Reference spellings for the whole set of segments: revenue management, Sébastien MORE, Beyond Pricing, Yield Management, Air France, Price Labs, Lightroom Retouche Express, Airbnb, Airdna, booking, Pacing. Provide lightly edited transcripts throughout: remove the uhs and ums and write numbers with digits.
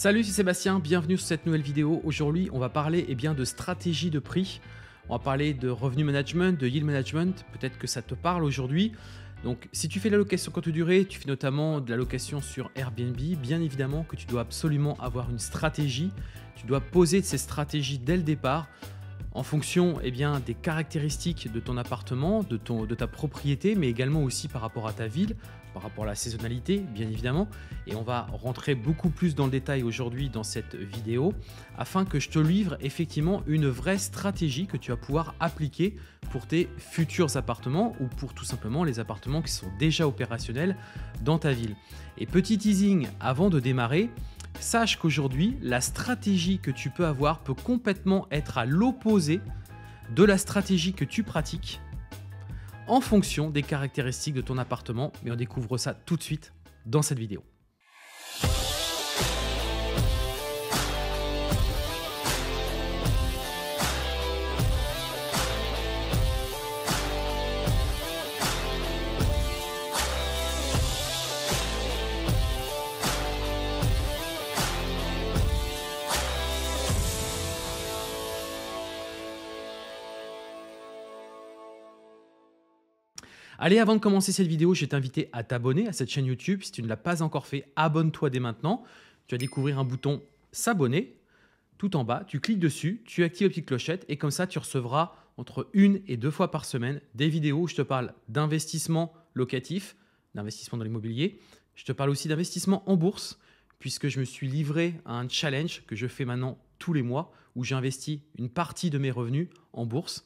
Salut, c'est Sébastien, bienvenue sur cette nouvelle vidéo. Aujourd'hui, on va parler de stratégie de prix. On va parler de revenu management, de yield management. Peut-être que ça te parle aujourd'hui. Donc, si tu fais de la location courte durée, tu fais notamment de la location sur Airbnb, bien évidemment que tu dois absolument avoir une stratégie. Tu dois poser ces stratégies dès le départ en fonction des caractéristiques de ton appartement, de ta propriété, mais également aussi par rapport à ta ville, par rapport à la saisonnalité, bien évidemment. Et on va rentrer beaucoup plus dans le détail aujourd'hui dans cette vidéo afin que je te livre effectivement une vraie stratégie que tu vas pouvoir appliquer pour tes futurs appartements ou pour tout simplement les appartements qui sont déjà opérationnels dans ta ville. Et petit teasing avant de démarrer, sache qu'aujourd'hui, la stratégie que tu peux avoir peut complètement être à l'opposé de la stratégie que tu pratiques en fonction des caractéristiques de ton appartement. Mais on découvre ça tout de suite dans cette vidéo. Allez, avant de commencer cette vidéo, je vais t'inviter à t'abonner à cette chaîne YouTube. Si tu ne l'as pas encore fait, abonne-toi dès maintenant. Tu vas découvrir un bouton « S'abonner » tout en bas. Tu cliques dessus, tu actives la petite clochette et comme ça, tu recevras entre 1 et 2 fois par semaine des vidéos où je te parle d'investissement locatif, d'investissement dans l'immobilier. Je te parle aussi d'investissement en bourse puisque je me suis livré à un challenge que je fais maintenant tous les mois où j'investis une partie de mes revenus en bourse.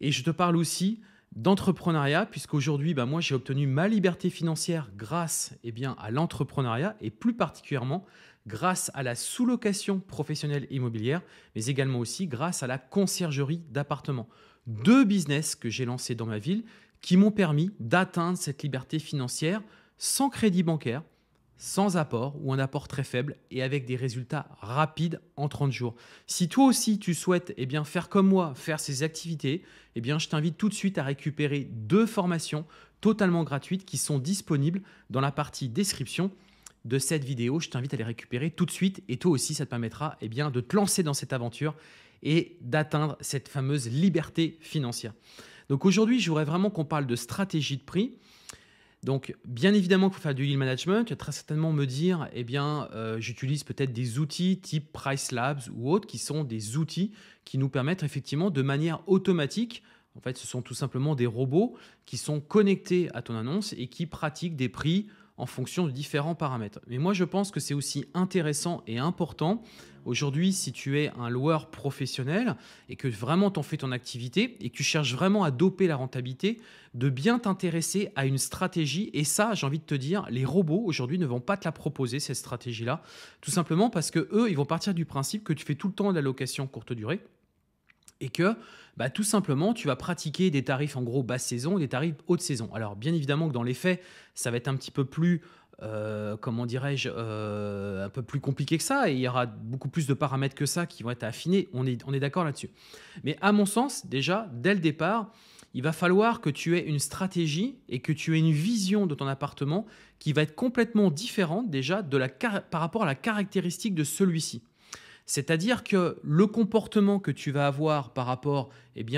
Et je te parle aussi d'entrepreneuriat, puisqu'aujourd'hui, moi, j'ai obtenu ma liberté financière grâce à l'entrepreneuriat et plus particulièrement grâce à la sous-location professionnelle immobilière, mais également aussi grâce à la conciergerie d'appartements. 2 business que j'ai lancés dans ma ville qui m'ont permis d'atteindre cette liberté financière sans crédit bancaire, sans apport ou un apport très faible et avec des résultats rapides en 30 jours. Si toi aussi tu souhaites faire comme moi, faire ces activités, je t'invite tout de suite à récupérer 2 formations totalement gratuites qui sont disponibles dans la partie description de cette vidéo. Je t'invite à les récupérer tout de suite et toi aussi ça te permettra de te lancer dans cette aventure et d'atteindre cette fameuse liberté financière. Donc aujourd'hui, je voudrais vraiment qu'on parle de stratégie de prix. Donc, bien évidemment qu'il faut faire du yield management. Tu vas très certainement me dire, j'utilise peut-être des outils type Price Labs ou autres qui sont des outils qui nous permettent effectivement de manière automatique. En fait, ce sont tout simplement des robots qui sont connectés à ton annonce et qui pratiquent des prix en fonction de différents paramètres. Mais moi, je pense que c'est aussi intéressant et important aujourd'hui si tu es un loueur professionnel et que vraiment tu en fais ton activité et que tu cherches vraiment à doper la rentabilité, de bien t'intéresser à une stratégie. Et ça, j'ai envie de te dire, les robots aujourd'hui ne vont pas te la proposer, cette stratégie-là, tout simplement parce qu'eux, ils vont partir du principe que tu fais tout le temps de la location courte durée. Et que tout simplement, tu vas pratiquer des tarifs en gros basse saison et des tarifs haute saison. Alors, bien évidemment que dans les faits, ça va être un petit peu plus, un peu plus compliqué que ça. Et il y aura beaucoup plus de paramètres que ça qui vont être affinés. On est d'accord là-dessus. Mais à mon sens, déjà, dès le départ, il va falloir que tu aies une stratégie et que tu aies une vision de ton appartement qui va être complètement différente déjà de par rapport à la caractéristique de celui-ci. C'est-à-dire que le comportement que tu vas avoir par rapport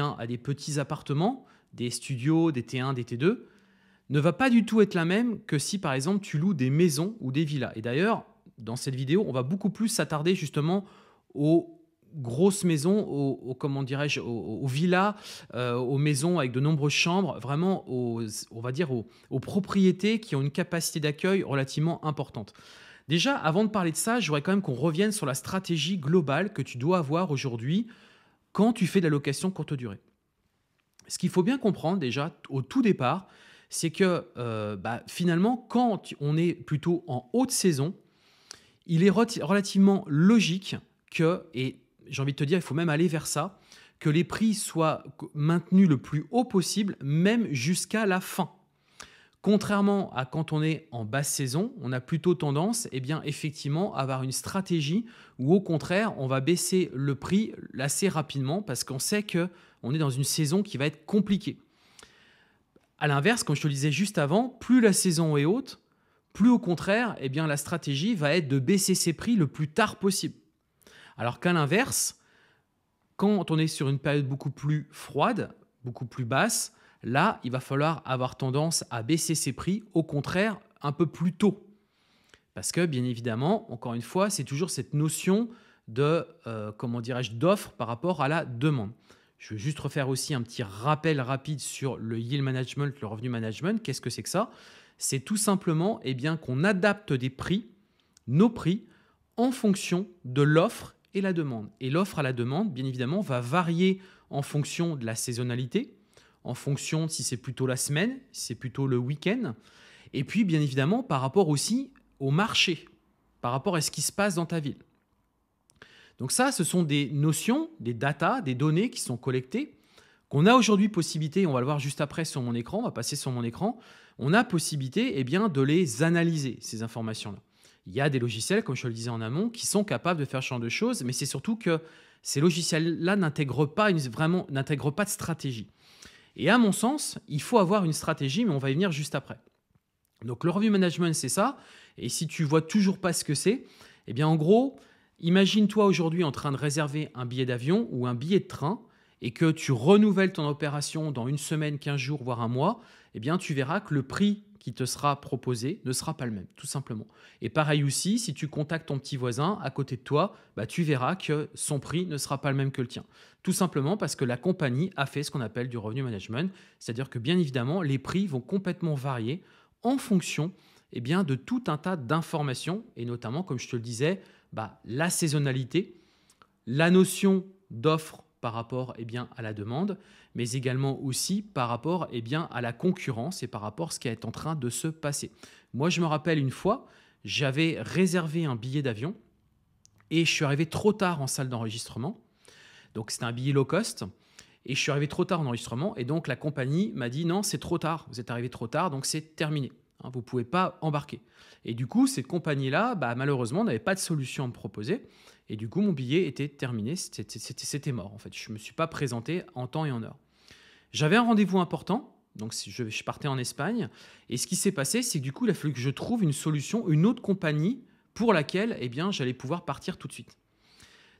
à des petits appartements, des studios, des T1, des T2, ne va pas du tout être la même que si par exemple tu loues des maisons ou des villas. Et d'ailleurs, dans cette vidéo, on va beaucoup plus s'attarder justement aux grosses maisons, aux villas, aux maisons avec de nombreuses chambres, vraiment aux propriétés qui ont une capacité d'accueil relativement importante. Déjà, avant de parler de ça, je voudrais quand même qu'on revienne sur la stratégie globale que tu dois avoir aujourd'hui quand tu fais de la location courte durée. Ce qu'il faut bien comprendre déjà au tout départ, c'est que finalement, quand on est plutôt en haute saison, il est relativement logique que, et j'ai envie de te dire, il faut même aller vers ça, que les prix soient maintenus le plus haut possible, même jusqu'à la fin. Contrairement à quand on est en basse saison, on a plutôt tendance effectivement à avoir une stratégie où au contraire, on va baisser le prix assez rapidement parce qu'on sait qu'on est dans une saison qui va être compliquée. À l'inverse, comme je te le disais juste avant, plus la saison est haute, plus au contraire, eh bien, la stratégie va être de baisser ses prix le plus tard possible. Alors qu'à l'inverse, quand on est sur une période beaucoup plus froide, beaucoup plus basse, là, il va falloir avoir tendance à baisser ses prix, au contraire, un peu plus tôt. Parce que, bien évidemment, encore une fois, c'est toujours cette notion de, comment dirais-je, d'offre par rapport à la demande. Je vais juste refaire aussi un petit rappel rapide sur le yield management, le revenu management. Qu'est-ce que c'est que ça? C'est tout simplement eh bien, qu'on adapte des prix, nos prix, en fonction de l'offre et la demande. Et l'offre à la demande, bien évidemment, va varier en fonction de la saisonnalité, en fonction de si c'est plutôt la semaine, si c'est plutôt le week-end. Et puis, bien évidemment, par rapport aussi au marché, par rapport à ce qui se passe dans ta ville. Donc ça, ce sont des notions, des data, des données qui sont collectées, qu'on a aujourd'hui possibilité, on va le voir juste après sur mon écran, on va passer sur mon écran, on a possibilité eh bien, de les analyser, ces informations-là. Il y a des logiciels, comme je le disais en amont, qui sont capables de faire ce genre de choses, mais c'est surtout que ces logiciels-là n'intègrent pas, de stratégie. Et à mon sens, il faut avoir une stratégie, mais on va y venir juste après. Donc le revenu management, c'est ça. Et si tu ne vois toujours pas ce que c'est, eh bien en gros, imagine-toi aujourd'hui en train de réserver un billet d'avion ou un billet de train et que tu renouvelles ton opération dans une semaine, 15 jours, voire un mois, eh bien tu verras que le prix qui te sera proposé ne sera pas le même, tout simplement. Et pareil aussi, si tu contactes ton petit voisin à côté de toi, bah, tu verras que son prix ne sera pas le même que le tien. Tout simplement parce que la compagnie a fait ce qu'on appelle du revenu management, c'est-à-dire que bien évidemment, les prix vont complètement varier en fonction eh bien, de tout un tas d'informations et notamment, comme je te le disais, bah, la saisonnalité, la notion d'offre par rapport eh bien, à la demande, mais également aussi par rapport eh bien, à la concurrence et par rapport à ce qui est en train de se passer. Moi, je me rappelle une fois, j'avais réservé un billet d'avion et je suis arrivé trop tard en salle d'enregistrement. Donc, c'était un billet low cost et je suis arrivé trop tard en enregistrement et donc la compagnie m'a dit « Non, c'est trop tard, vous êtes arrivé trop tard, donc c'est terminé. » Vous ne pouvez pas embarquer. Et du coup, cette compagnie-là, bah, malheureusement, n'avait pas de solution à me proposer. Et du coup, mon billet était terminé. C'était mort, en fait. Je ne me suis pas présenté en temps et en heure. J'avais un rendez-vous important. Donc, je partais en Espagne. Et ce qui s'est passé, c'est que du coup, il a fallu que je trouve une solution, une autre compagnie pour laquelle eh bien, j'allais pouvoir partir tout de suite.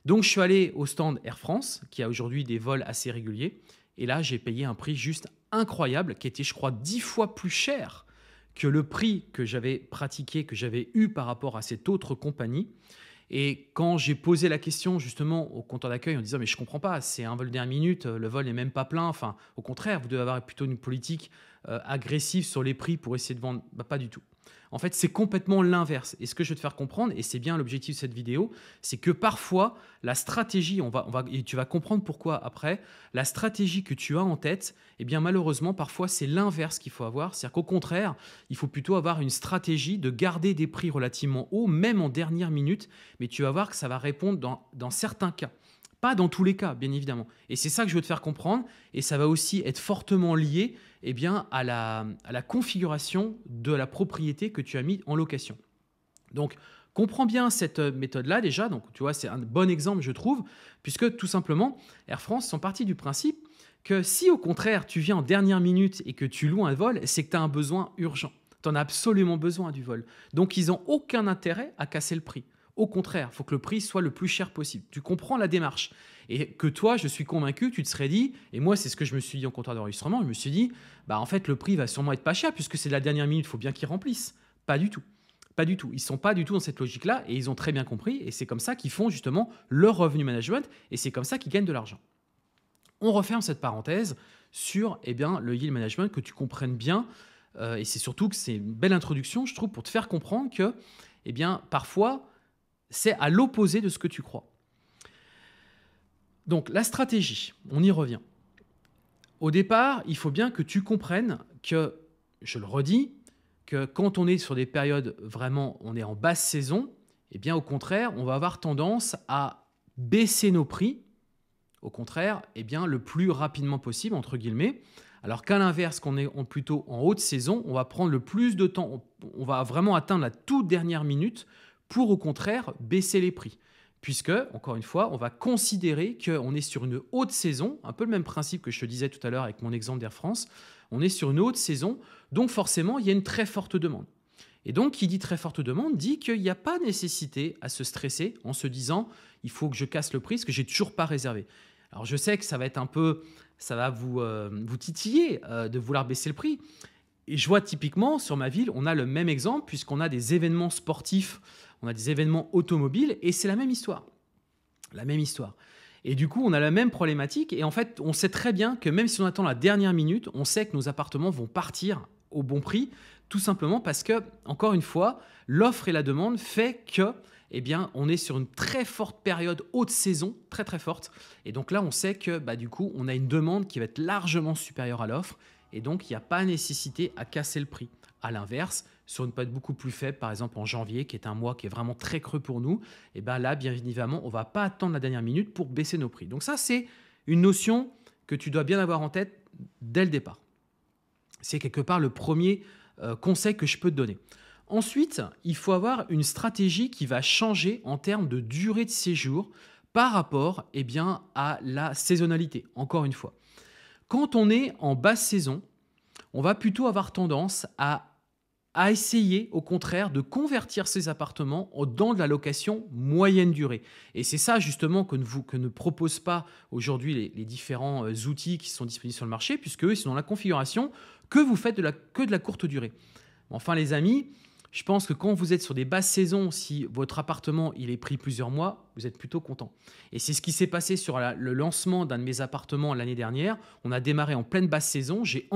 Donc, je suis allé au stand Air France, qui a aujourd'hui des vols assez réguliers. Et là, j'ai payé un prix juste incroyable, qui était, je crois, 10 fois plus cher que le prix que j'avais pratiqué, que j'avais eu par rapport à cette autre compagnie. Et quand j'ai posé la question justement au compteur d'accueil en disant « mais je ne comprends pas, c'est un vol dernière minute, le vol n'est même pas plein. » Enfin, au contraire, vous devez avoir plutôt une politique agressive sur les prix pour essayer de vendre. Bah, pas du tout. En fait, c'est complètement l'inverse. Et ce que je veux te faire comprendre, et c'est bien l'objectif de cette vidéo, c'est que parfois, la stratégie, et tu vas comprendre pourquoi après, la stratégie que tu as en tête, eh bien, malheureusement, parfois, c'est l'inverse qu'il faut avoir. C'est-à-dire qu'au contraire, il faut plutôt avoir une stratégie de garder des prix relativement hauts, même en dernière minute, mais tu vas voir que ça va répondre dans certains cas. Pas dans tous les cas, bien évidemment. Et c'est ça que je veux te faire comprendre. Et ça va aussi être fortement lié eh bien, à la configuration de la propriété que tu as mis en location. Donc, comprends bien cette méthode-là déjà. Donc, tu vois, c'est un bon exemple, je trouve, puisque tout simplement, Air France sont partis du principe que si au contraire, tu viens en dernière minute et que tu loues un vol, c'est que tu as un besoin urgent. Tu en as absolument besoin du vol. Donc, ils n'ont aucun intérêt à casser le prix. Au contraire, il faut que le prix soit le plus cher possible. Tu comprends la démarche. Et que toi, je suis convaincu, tu te serais dit, et moi, c'est ce que je me suis dit en comptoir d'enregistrement, je me suis dit, bah, en fait, le prix va sûrement être pas cher puisque c'est de la dernière minute, il faut bien qu'ils remplissent. Pas du tout. Pas du tout. Ils ne sont pas du tout dans cette logique-là et ils ont très bien compris. Et c'est comme ça qu'ils font justement leur revenu management et c'est comme ça qu'ils gagnent de l'argent. On referme cette parenthèse sur eh bien, le yield management, que tu comprennes bien. Et c'est surtout que c'est une belle introduction, je trouve, pour te faire comprendre que eh bien, parfois, c'est à l'opposé de ce que tu crois. Donc, la stratégie, on y revient. Au départ, il faut bien que tu comprennes que, je le redis, que quand on est sur des périodes vraiment, on est en basse saison, eh bien, au contraire, on va avoir tendance à baisser nos prix, au contraire, eh bien, le plus rapidement possible, entre guillemets, alors qu'à l'inverse, qu'on est plutôt en haute saison, on va prendre le plus de temps, on va vraiment atteindre la toute dernière minute pour au contraire baisser les prix. Puisque, encore une fois, on va considérer qu'on est sur une haute saison, un peu le même principe que je te disais tout à l'heure avec mon exemple d'Air France, on est sur une haute saison, donc forcément, il y a une très forte demande. Et donc, qui dit très forte demande dit qu'il n'y a pas nécessité à se stresser en se disant « il faut que je casse le prix, parce que je n'ai toujours pas réservé ». Alors, je sais que ça va être un peu, ça va vous titiller de vouloir baisser le prix. Et je vois typiquement sur ma ville, on a le même exemple puisqu'on a des événements sportifs, on a des événements automobiles et c'est la même histoire. La même histoire. Et du coup, on a la même problématique et en fait, on sait très bien que même si on attend la dernière minute, on sait que nos appartements vont partir au bon prix tout simplement parce que, encore une fois, l'offre et la demande fait que eh bien, on est sur une très forte période haute saison, très très forte. Et donc là, on sait que du coup, on a une demande qui va être largement supérieure à l'offre. Et donc, il n'y a pas nécessité à casser le prix. À l'inverse, sur une période beaucoup plus faible, par exemple en janvier, qui est un mois qui est vraiment très creux pour nous, et bien là, bien évidemment, on ne va pas attendre la dernière minute pour baisser nos prix. Donc ça, c'est une notion que tu dois bien avoir en tête dès le départ. C'est quelque part le premier conseil que je peux te donner. Ensuite, il faut avoir une stratégie qui va changer en termes de durée de séjour par rapport à la saisonnalité, encore une fois. Quand on est en basse saison, on va plutôt avoir tendance à essayer, au contraire, de convertir ces appartements dans de la location moyenne durée. Et c'est ça, justement, que ne proposent pas aujourd'hui les différents outils qui sont disponibles sur le marché, puisque ils sont dans la configuration que vous faites que de la courte durée. Enfin, les amis, je pense que quand vous êtes sur des basses saisons, si votre appartement il est pris plusieurs mois, vous êtes plutôt content. Et c'est ce qui s'est passé sur le lancement d'un de mes appartements l'année dernière. On a démarré en pleine basse saison. J'ai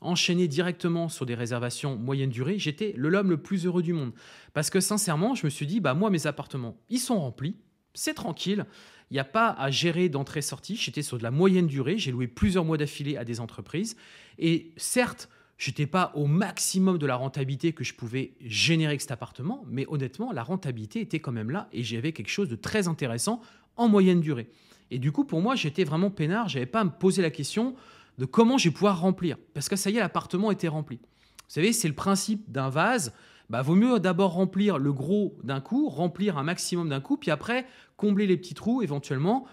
enchaîné directement sur des réservations moyenne durée. J'étais l'homme le plus heureux du monde. Parce que sincèrement, je me suis dit, moi, mes appartements, ils sont remplis. C'est tranquille. Il n'y a pas à gérer d'entrée-sortie. J'étais sur de la moyenne durée. J'ai loué plusieurs mois d'affilée à des entreprises. Et certes, je n'étais pas au maximum de la rentabilité que je pouvais générer avec cet appartement, mais honnêtement, la rentabilité était quand même là et j'avais quelque chose de très intéressant en moyenne durée. Et du coup, pour moi, j'étais vraiment peinard. Je n'avais pas à me poser la question de comment je vais pouvoir remplir parce que ça y est, l'appartement était rempli. Vous savez, c'est le principe d'un vase. Vaut mieux d'abord remplir le gros d'un coup, remplir un maximum d'un coup, puis après combler les petits trous éventuellement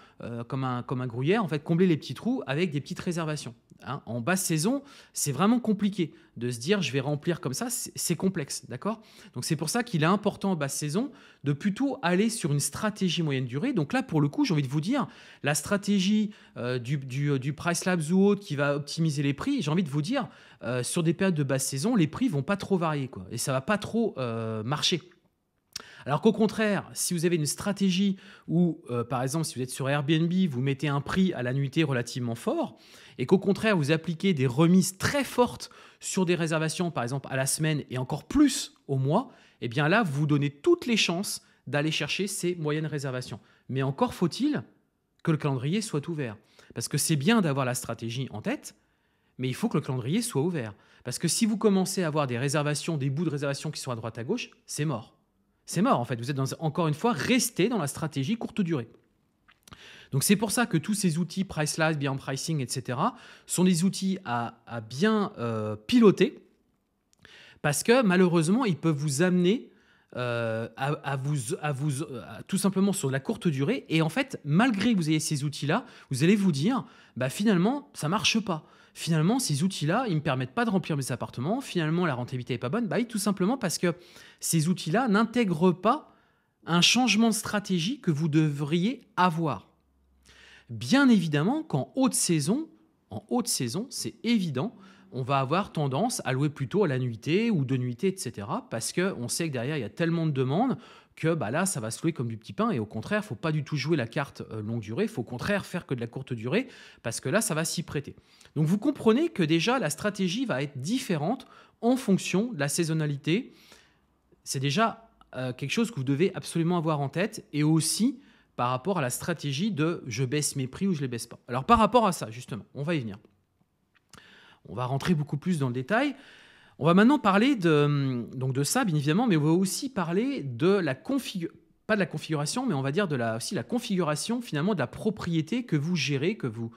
comme un gruyère, en fait combler les petits trous avec des petites réservations. En basse saison, c'est vraiment compliqué de se dire je vais remplir comme ça, c'est complexe, d'accord? Donc c'est pour ça qu'il est important en basse saison de plutôt aller sur une stratégie moyenne durée. Donc là, pour le coup, j'ai envie de vous dire, la stratégie du Price Labs ou autre qui va optimiser les prix, j'ai envie de vous dire, sur des périodes de basse saison, les prix ne vont pas trop varier, quoi, et ça ne va pas trop marcher. Alors qu'au contraire, si vous avez une stratégie où, par exemple, si vous êtes sur Airbnb, vous mettez un prix à la nuitée relativement fort et qu'au contraire, vous appliquez des remises très fortes sur des réservations, par exemple, à la semaine et encore plus au mois, eh bien là, vous donnez toutes les chances d'aller chercher ces moyennes réservations. Mais encore faut-il que le calendrier soit ouvert. Parce que c'est bien d'avoir la stratégie en tête, mais il faut que le calendrier soit ouvert. Parce que si vous commencez à avoir des réservations, des bouts de réservations qui sont à droite à gauche, c'est mort. C'est mort en fait, vous êtes encore une fois resté dans la stratégie courte durée. Donc c'est pour ça que tous ces outils, Price Labs, Beyond Pricing, etc. sont des outils à bien piloter parce que malheureusement, ils peuvent vous amener tout simplement sur la courte durée et en fait, malgré que vous ayez ces outils-là, vous allez vous dire finalement, ça ne marche pas. Finalement, ces outils-là, ils ne me permettent pas de remplir mes appartements. Finalement, la rentabilité n'est pas bonne. Oui, tout simplement parce que ces outils-là n'intègrent pas un changement de stratégie que vous devriez avoir. Bien évidemment qu'en haute saison, c'est évident, on va avoir tendance à louer plutôt à la nuitée ou de nuitée, etc. Parce qu'on sait que derrière, il y a tellement de demandes que là, ça va se louer comme du petit pain. Et au contraire, il ne faut pas du tout jouer la carte longue durée. Il faut au contraire faire que de la courte durée parce que là, ça va s'y prêter. Donc, vous comprenez que déjà, la stratégie va être différente en fonction de la saisonnalité. C'est déjà quelque chose que vous devez absolument avoir en tête et aussi par rapport à la stratégie de « je baisse mes prix » ou « je ne les baisse pas ». Alors, par rapport à ça, justement, on va y venir. On va rentrer beaucoup plus dans le détail. On va maintenant parler de ça, bien évidemment, mais on va aussi parler de la configuration, pas de la configuration, mais on va dire aussi la configuration finalement de la propriété que vous gérez, que vous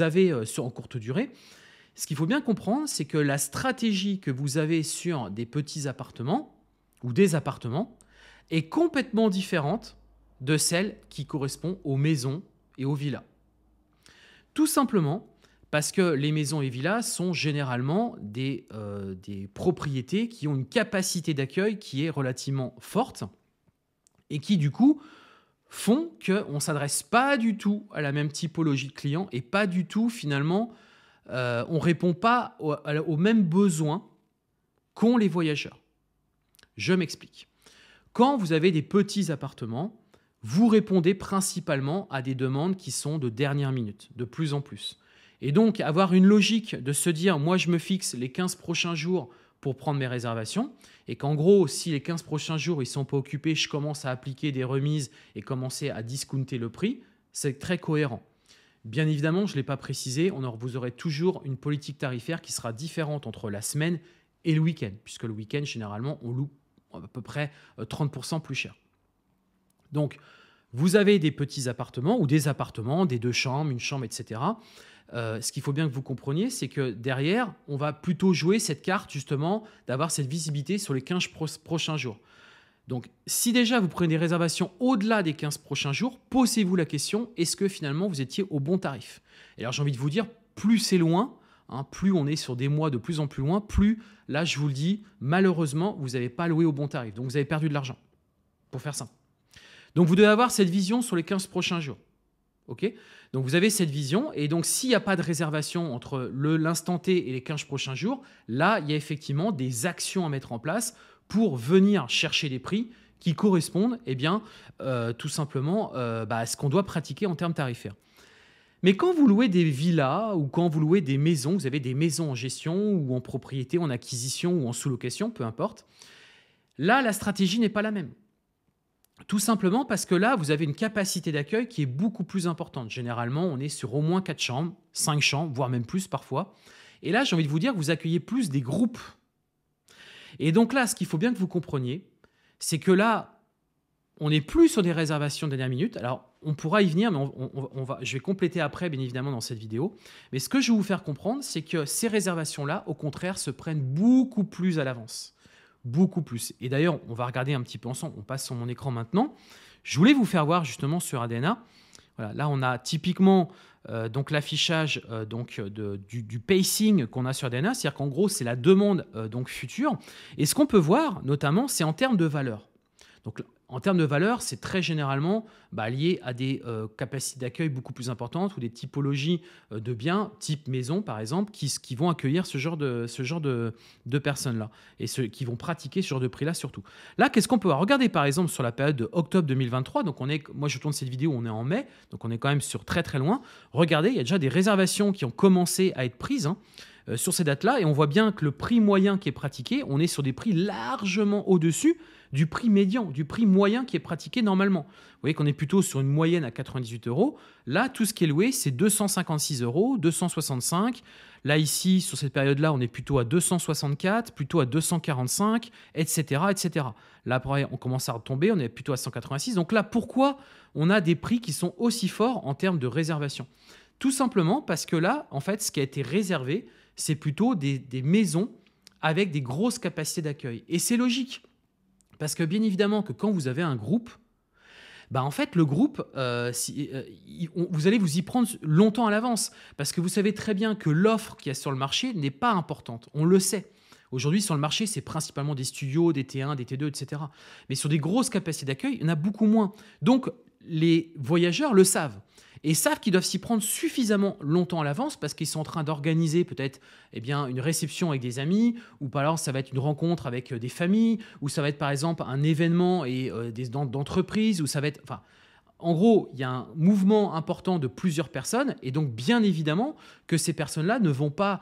avez en courte durée. Ce qu'il faut bien comprendre, c'est que la stratégie que vous avez sur des petits appartements ou des appartements est complètement différente de celle qui correspond aux maisons et aux villas. Tout simplement Parce que les maisons et villas sont généralement des propriétés qui ont une capacité d'accueil qui est relativement forte et qui, du coup, font qu'on ne s'adresse pas du tout à la même typologie de clients et pas du tout, finalement, on ne répond pas aux mêmes besoins qu'ont les voyageurs. Je m'explique. Quand vous avez des petits appartements, vous répondez principalement à des demandes qui sont de dernière minute, de plus en plus. Et donc, avoir une logique de se dire « moi, je me fixe les 15 prochains jours pour prendre mes réservations » et qu'en gros, si les 15 prochains jours, ils ne sont pas occupés, je commence à appliquer des remises et commencer à discounter le prix, c'est très cohérent. Bien évidemment, je ne l'ai pas précisé, vous aurez toujours une politique tarifaire qui sera différente entre la semaine et le week-end, puisque le week-end, généralement, on loue à peu près 30% plus cher. Donc, vous avez des petits appartements ou des appartements, des deux chambres, une chambre, etc. Ce qu'il faut bien que vous compreniez, c'est que derrière, on va plutôt jouer cette carte justement d'avoir cette visibilité sur les 15 prochains jours. Donc, si déjà vous prenez des réservations au-delà des 15 prochains jours, posez-vous la question, est-ce que finalement vous étiez au bon tarif? Et alors, j'ai envie de vous dire, plus c'est loin, hein, plus on est sur des mois de plus en plus loin, plus, là, je vous le dis, malheureusement, vous n'avez pas loué au bon tarif. Donc, vous avez perdu de l'argent, pour faire simple. Donc, vous devez avoir cette vision sur les 15 prochains jours. Okay, donc, vous avez cette vision. Et donc, s'il n'y a pas de réservation entre l'instant T et les 15 prochains jours, là, il y a effectivement des actions à mettre en place pour venir chercher des prix qui correspondent eh bien, tout simplement à ce qu'on doit pratiquer en termes tarifaires. Mais quand vous louez des villas ou quand vous louez des maisons, vous avez des maisons en gestion ou en propriété, en acquisition ou en sous-location, peu importe, là, la stratégie n'est pas la même. Tout simplement parce que là, vous avez une capacité d'accueil qui est beaucoup plus importante. Généralement, on est sur au moins 4 chambres, 5 chambres, voire même plus parfois. Et là, j'ai envie de vous dire que vous accueillez plus des groupes. Et donc là, ce qu'il faut bien que vous compreniez, c'est que là, on n'est plus sur des réservations de dernière minute. Alors, on pourra y venir, mais je vais compléter après, bien évidemment, dans cette vidéo. Mais ce que je vais vous faire comprendre, c'est que ces réservations-là, au contraire, se prennent beaucoup plus à l'avance. Beaucoup plus. Et d'ailleurs, on va regarder un petit peu ensemble. On passe sur mon écran maintenant. Je voulais vous faire voir justement sur Airdna. Voilà, là, on a typiquement l'affichage du pacing qu'on a sur Airdna. C'est-à-dire qu'en gros, c'est la demande future. Et ce qu'on peut voir, notamment, c'est en termes de valeur. Donc, en termes de valeur, c'est très généralement lié à des capacités d'accueil beaucoup plus importantes ou des typologies de biens, type maison par exemple, qui vont accueillir ce genre de personnes-là et qui vont pratiquer ce genre de prix-là surtout. Là, qu'est-ce qu'on peut voir? Regardez par exemple sur la période de octobre 2023. Donc, moi, je tourne cette vidéo, on est en mai, donc on est quand même sur très très loin. Regardez, il y a déjà des réservations qui ont commencé à être prises sur ces dates-là et on voit bien que le prix moyen qui est pratiqué, on est sur des prix largement au-dessus du prix médian, du prix moyen qui est pratiqué normalement. Vous voyez qu'on est plutôt sur une moyenne à 98 €. Là, tout ce qui est loué, c'est 256 €, 265. Là, ici, sur cette période-là, on est plutôt à 264, plutôt à 245, etc., etc. Là, après, on commence à retomber, on est plutôt à 186. Donc là, pourquoi on a des prix qui sont aussi forts en termes de réservation? Tout simplement parce que là, en fait, ce qui a été réservé, c'est plutôt des maisons avec des grosses capacités d'accueil. Et c'est logique. Parce que bien évidemment que quand vous avez un groupe, en fait, le groupe, vous allez vous y prendre longtemps à l'avance. Parce que vous savez très bien que l'offre qu'il y a sur le marché n'est pas importante. On le sait. Aujourd'hui, sur le marché, c'est principalement des studios, des T1, des T2, etc. Mais sur des grosses capacités d'accueil, il y en a beaucoup moins. Donc, les voyageurs le savent. Et savent qu'ils doivent s'y prendre suffisamment longtemps à l'avance parce qu'ils sont en train d'organiser peut-être une réception avec des amis ou alors ça va être une rencontre avec des familles ou ça va être par exemple un événement d'entreprise ou ça va être… Enfin, en gros, il y a un mouvement important de plusieurs personnes et donc bien évidemment que ces personnes-là ne vont pas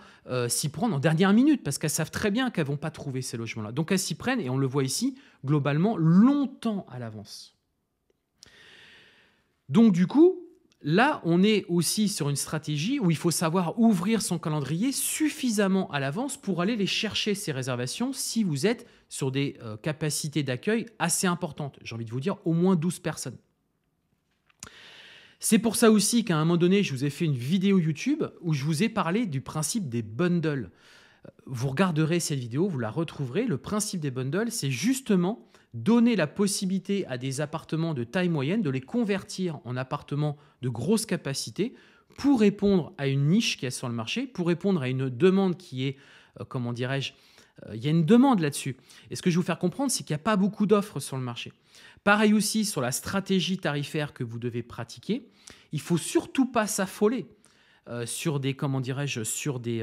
s'y prendre en dernière minute parce qu'elles savent très bien qu'elles ne vont pas trouver ces logements-là. Donc, elles s'y prennent et on le voit ici globalement longtemps à l'avance. Donc, du coup… Là, on est aussi sur une stratégie où il faut savoir ouvrir son calendrier suffisamment à l'avance pour aller les chercher, ces réservations, si vous êtes sur des capacités d'accueil assez importantes. J'ai envie de vous dire au moins 12 personnes. C'est pour ça aussi qu'à un moment donné, je vous ai fait une vidéo YouTube où je vous ai parlé du principe des bundles. Vous regarderez cette vidéo, vous la retrouverez. Le principe des bundles, c'est justement donner la possibilité à des appartements de taille moyenne de les convertir en appartements de grosse capacité pour répondre à une niche qui est sur le marché, pour répondre à une demande qui est, comment dirais-je, il y a une demande là-dessus. Et ce que je vais vous faire comprendre, c'est qu'il n'y a pas beaucoup d'offres sur le marché. Pareil aussi sur la stratégie tarifaire que vous devez pratiquer. Il ne faut surtout pas s'affoler sur des, comment dirais-je, sur des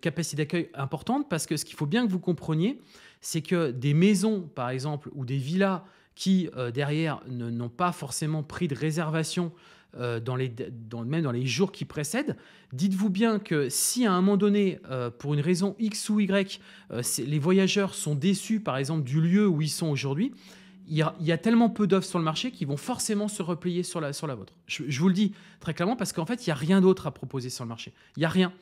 capacités d'accueil importantes, parce que ce qu'il faut bien que vous compreniez, c'est que des maisons, par exemple, ou des villas qui, derrière, n'ont pas forcément pris de réservation même dans les jours qui précèdent, dites-vous bien que si à un moment donné, pour une raison X ou Y, les voyageurs sont déçus, par exemple, du lieu où ils sont aujourd'hui, il y a tellement peu d'offres sur le marché qu'ils vont forcément se replier sur la vôtre. Je vous le dis très clairement parce qu'en fait, il n'y a rien d'autre à proposer sur le marché. Il n'y a rien.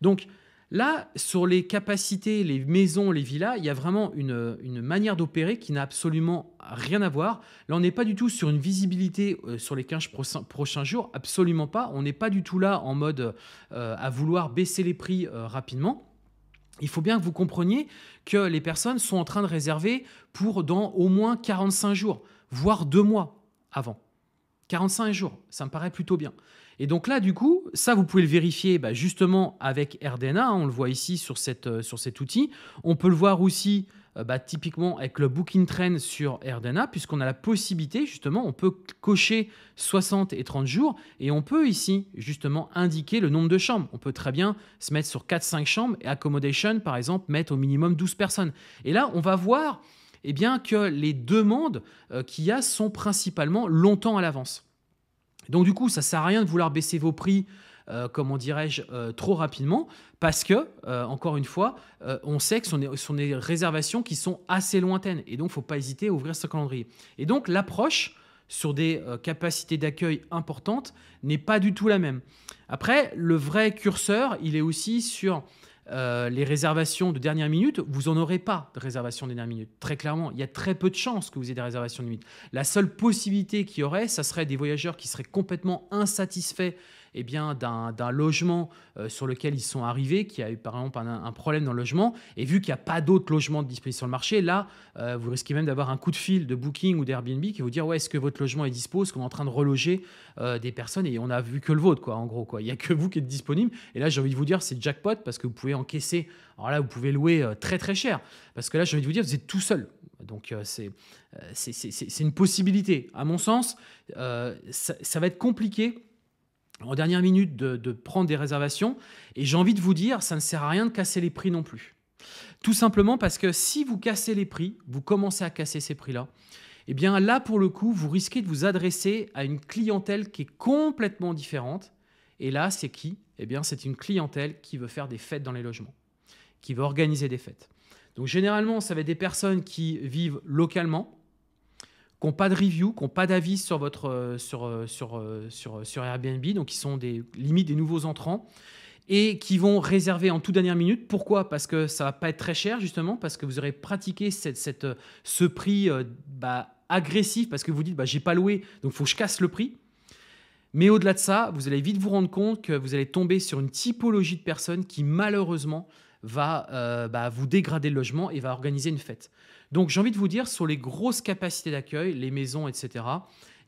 Donc là, sur les capacités, les maisons, les villas, il y a vraiment une manière d'opérer qui n'a absolument rien à voir. Là, on n'est pas du tout sur une visibilité sur les 15 prochains jours, absolument pas. On n'est pas du tout là en mode à vouloir baisser les prix rapidement. Il faut bien que vous compreniez que les personnes sont en train de réserver pour dans au moins 45 jours, voire 2 mois avant. 45 jours, ça me paraît plutôt bien. Et donc là, du coup, ça, vous pouvez le vérifier justement avec Airdna. On le voit ici sur cet outil. On peut le voir aussi typiquement avec le Booking Trend sur Airdna, puisqu'on a la possibilité, justement, on peut cocher 60 et 30 jours et on peut ici, justement, indiquer le nombre de chambres. On peut très bien se mettre sur 4-5 chambres et Accommodation, par exemple, mettre au minimum 12 personnes. Et là, on va voir que les demandes qu'il y a sont principalement longtemps à l'avance. Donc du coup, ça ne sert à rien de vouloir baisser vos prix, trop rapidement, parce que, encore une fois, on sait que ce sont des réservations qui sont assez lointaines. Et donc, il ne faut pas hésiter à ouvrir ce calendrier. Et donc, l'approche sur des capacités d'accueil importantes n'est pas du tout la même. Après, le vrai curseur, il est aussi sur les réservations de dernière minute. Vous n'en aurez pas de réservation de dernière minute. Très clairement, il y a très peu de chances que vous ayez des réservations de minute. La seule possibilité qu'il y aurait, ça serait des voyageurs qui seraient complètement insatisfaits d'un logement sur lequel ils sont arrivés, qui a eu par exemple un problème dans le logement, et vu qu'il n'y a pas d'autres logements disponibles sur le marché, là, vous risquez même d'avoir un coup de fil de Booking ou d'Airbnb qui vous dire « Ouais, est-ce que votre logement est dispo? Est-ce qu'on est en train de reloger des personnes et on n'a vu que le vôtre, quoi, en gros. Il n'y a que vous qui êtes disponible. » Et là, j'ai envie de vous dire, c'est jackpot parce que vous pouvez encaisser. Alors là, vous pouvez louer très, très cher parce que là, j'ai envie de vous dire, vous êtes tout seul. Donc, c'est une possibilité. À mon sens, ça va être compliqué en dernière minute de prendre des réservations. Et j'ai envie de vous dire, ça ne sert à rien de casser les prix non plus. Tout simplement parce que si vous cassez les prix, vous commencez à casser ces prix-là, eh bien là, pour le coup, vous risquez de vous adresser à une clientèle qui est complètement différente. Et là, c'est qui? Eh bien, c'est une clientèle qui veut faire des fêtes dans les logements, qui veut organiser des fêtes. Donc, généralement, ça va être des personnes qui vivent localement, qui n'ont pas de review, qui n'ont pas d'avis sur Airbnb, donc qui sont limite des nouveaux entrants et qui vont réserver en toute dernière minute. Pourquoi? Parce que ça ne va pas être très cher, justement, parce que vous aurez pratiqué ce prix agressif, parce que vous dites « j'ai pas loué, donc il faut que je casse le prix ». Mais au-delà de ça, vous allez vite vous rendre compte que vous allez tomber sur une typologie de personnes qui, malheureusement, va vous dégrader le logement et va organiser une fête. Donc, j'ai envie de vous dire, sur les grosses capacités d'accueil, les maisons, etc.,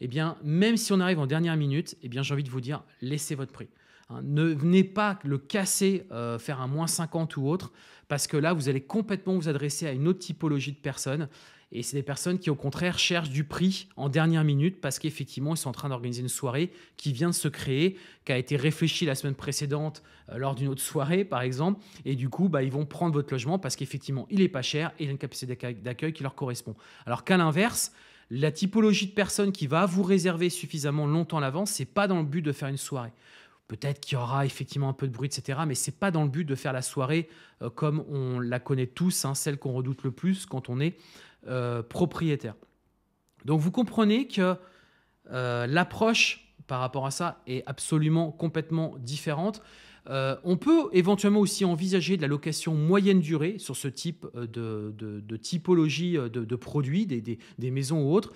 eh bien, même si on arrive en dernière minute, eh bien, j'ai envie de vous dire, laissez votre prix. Hein, ne venez pas le casser, faire un -50 ou autre, parce que là, vous allez complètement vous adresser à une autre typologie de personnes. Et c'est des personnes qui, au contraire, cherchent du prix en dernière minute parce qu'effectivement, ils sont en train d'organiser une soirée qui vient de se créer, qui a été réfléchie la semaine précédente lors d'une autre soirée, par exemple. Et du coup, ils vont prendre votre logement parce qu'effectivement, il n'est pas cher et il y a une capacité d'accueil qui leur correspond. Alors qu'à l'inverse, la typologie de personnes qui va vous réserver suffisamment longtemps à l'avance, ce n'est pas dans le but de faire une soirée. Peut-être qu'il y aura effectivement un peu de bruit, etc. Mais ce n'est pas dans le but de faire la soirée comme on la connaît tous, hein, celle qu'on redoute le plus quand on est propriétaire. Donc, vous comprenez que l'approche par rapport à ça est absolument complètement différente. On peut éventuellement aussi envisager de la location moyenne durée sur ce type de typologie de produits, des maisons ou autres.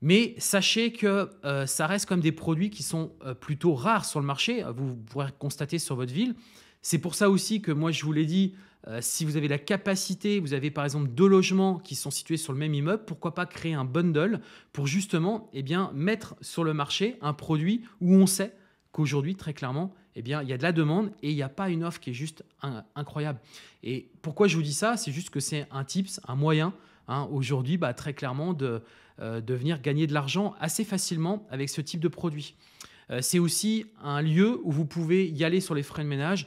Mais sachez que ça reste comme des produits qui sont plutôt rares sur le marché. Vous pourrez constater sur votre ville. C'est pour ça aussi que moi, je vous l'ai dit, si vous avez la capacité, vous avez par exemple 2 logements qui sont situés sur le même immeuble, pourquoi pas créer un bundle pour justement mettre sur le marché un produit où on sait qu'aujourd'hui, très clairement, eh bien, il y a de la demande et il n'y a pas une offre qui est juste incroyable. Et pourquoi je vous dis ça? C'est juste que c'est un tips, un moyen, hein, aujourd'hui, bah, très clairement, de venir gagner de l'argent assez facilement avec ce type de produit. C'est aussi un lieu où vous pouvez y aller sur les frais de ménage.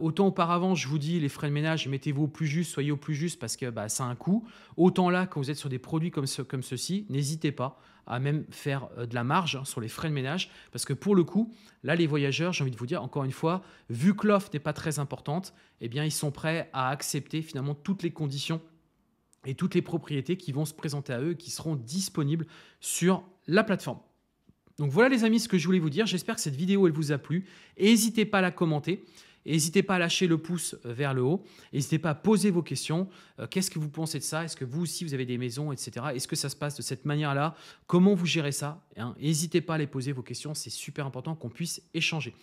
Autant auparavant, je vous dis, les frais de ménage, mettez-vous au plus juste, soyez au plus juste parce que bah, ça a un coût. Autant là, quand vous êtes sur des produits comme ceci, n'hésitez pas à même faire de la marge sur les frais de ménage parce que pour le coup, là, les voyageurs, j'ai envie de vous dire, encore une fois, vu que l'offre n'est pas très importante, eh bien, ils sont prêts à accepter finalement toutes les conditions et toutes les propriétés qui vont se présenter à eux et qui seront disponibles sur la plateforme. Donc voilà les amis ce que je voulais vous dire. J'espère que cette vidéo elle vous a plu. N'hésitez pas à la commenter. N'hésitez pas à lâcher le pouce vers le haut. N'hésitez pas à poser vos questions. Qu'est-ce que vous pensez de ça? Est-ce que vous aussi, vous avez des maisons, etc. Est-ce que ça se passe de cette manière-là? Comment vous gérez ça? N'hésitez pas à les poser vos questions. C'est super important qu'on puisse échanger.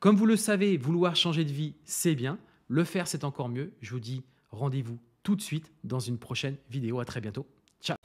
Comme vous le savez, vouloir changer de vie, c'est bien. Le faire, c'est encore mieux. Je vous dis rendez-vous tout de suite dans une prochaine vidéo. À très bientôt. Ciao.